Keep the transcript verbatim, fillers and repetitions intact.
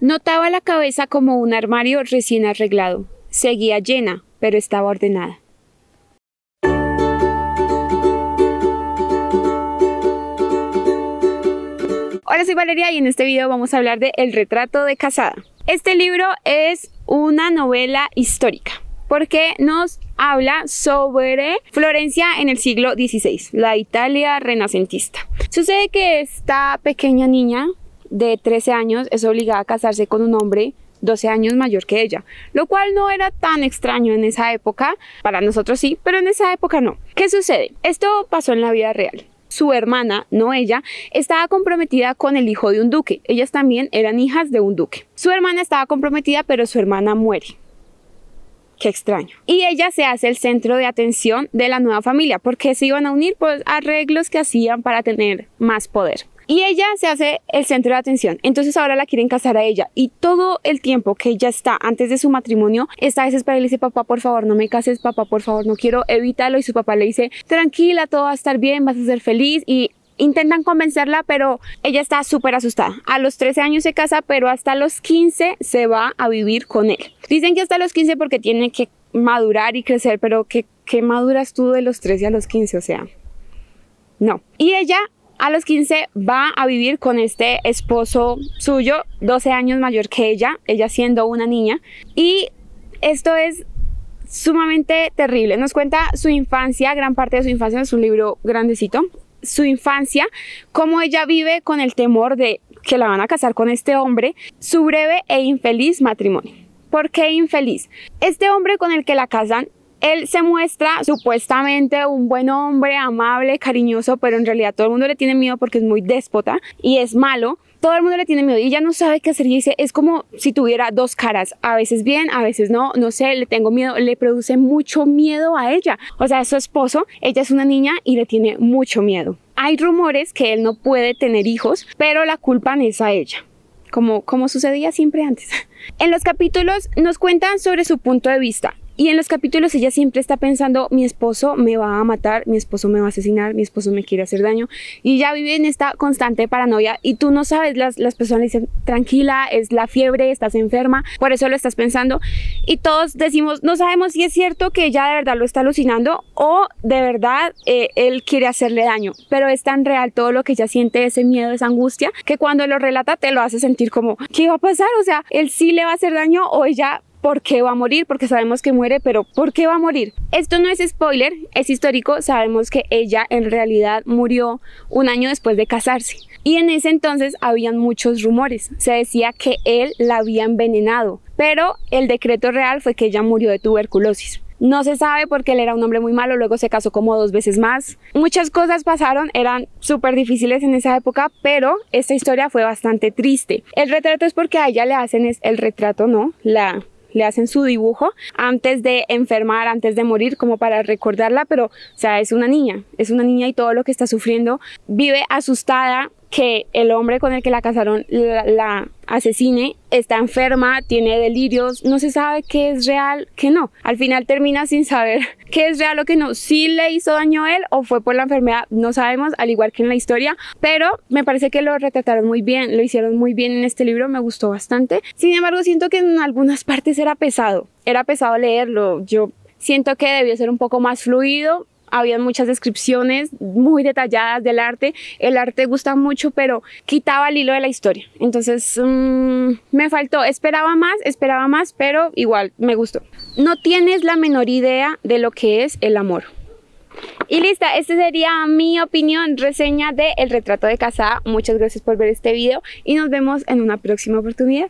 Notaba la cabeza como un armario recién arreglado. Seguía llena, pero estaba ordenada. Hola, soy Valeria y en este video vamos a hablar de El retrato de casada. Este libro es una novela histórica porque nos habla sobre Florencia en el siglo dieciséis, la Italia renacentista. Sucede que esta pequeña niña de trece años es obligada a casarse con un hombre doce años mayor que ella, lo cual no era tan extraño en esa época. Para nosotros sí, pero en esa época no. ¿Qué sucede? Esto pasó en la vida real. Su hermana, no ella, estaba comprometida con el hijo de un duque. Ellas también eran hijas de un duque. Su hermana estaba comprometida, pero su hermana muere. Qué extraño. Y ella se hace el centro de atención de la nueva familia, porque se iban a unir por arreglos que hacían para tener más poder. Y ella se hace el centro de atención, entonces ahora la quieren casar a ella. Y todo el tiempo que ella está antes de su matrimonio, está desesperada y le dice: papá, por favor, no me cases, papá, por favor, no quiero, evítalo. Y su papá le dice: tranquila, todo va a estar bien, vas a ser feliz. Y intentan convencerla, pero ella está súper asustada. A los trece años se casa, pero hasta los quince se va a vivir con él. Dicen que hasta los quince porque tiene que madurar y crecer, pero ¿qué, qué maduras tú de los trece a los quince? O sea, no. Y ella... a los quince va a vivir con este esposo suyo, doce años mayor que ella, ella siendo una niña. Y esto es sumamente terrible. Nos cuenta su infancia, gran parte de su infancia, es un libro grandecito. Su infancia, cómo ella vive con el temor de que la van a casar con este hombre, su breve e infeliz matrimonio. ¿Por qué infeliz? Este hombre con el que la casan, él se muestra supuestamente un buen hombre, amable, cariñoso, pero en realidad todo el mundo le tiene miedo porque es muy déspota y es malo. Todo el mundo le tiene miedo y ella no sabe qué hacer. Y dice, es como si tuviera dos caras, a veces bien, a veces no, no sé, le tengo miedo, le produce mucho miedo a ella. O sea, es su esposo, ella es una niña y le tiene mucho miedo. Hay rumores que él no puede tener hijos, pero la culpan es a ella. Como, como sucedía siempre antes. En los capítulos nos cuentan sobre su punto de vista. Y en los capítulos ella siempre está pensando, mi esposo me va a matar, mi esposo me va a asesinar, mi esposo me quiere hacer daño. Y ya vive en esta constante paranoia y tú no sabes, las, las personas dicen, tranquila, es la fiebre, estás enferma, por eso lo estás pensando. Y todos decimos, no sabemos si es cierto que ella de verdad lo está alucinando o de verdad eh, él quiere hacerle daño. Pero es tan real todo lo que ella siente, ese miedo, esa angustia, que cuando lo relata te lo hace sentir como, ¿qué va a pasar? O sea, él sí le va a hacer daño o ella... ¿por qué va a morir? Porque sabemos que muere, pero ¿por qué va a morir? Esto no es spoiler, es histórico. Sabemos que ella en realidad murió un año después de casarse. Y en ese entonces habían muchos rumores. Se decía que él la había envenenado, pero el decreto real fue que ella murió de tuberculosis. No se sabe porque él era un hombre muy malo, luego se casó como dos veces más. Muchas cosas pasaron, eran súper difíciles en esa época, pero esta historia fue bastante triste. El retrato es porque a ella le hacen es el retrato, ¿no? La... le hacen su dibujo antes de enfermar, antes de morir, como para recordarla, pero o sea, es una niña, es una niña y todo lo que está sufriendo, vive asustada que el hombre con el que la casaron la, la asesine, está enferma, tiene delirios, no se sabe qué es real, qué no. Al final termina sin saber qué es real o qué no, si le hizo daño a él o fue por la enfermedad, no sabemos, al igual que en la historia, pero me parece que lo retrataron muy bien, lo hicieron muy bien en este libro, me gustó bastante. Sin embargo, siento que en algunas partes era pesado, era pesado leerlo, yo siento que debió ser un poco más fluido. Habían muchas descripciones muy detalladas del arte. El arte gusta mucho, pero quitaba el hilo de la historia. Entonces mmm, me faltó. Esperaba más, esperaba más, pero igual me gustó. No tienes la menor idea de lo que es el amor. Y lista, esta sería mi opinión, reseña de El retrato de casada. Muchas gracias por ver este video y nos vemos en una próxima oportunidad.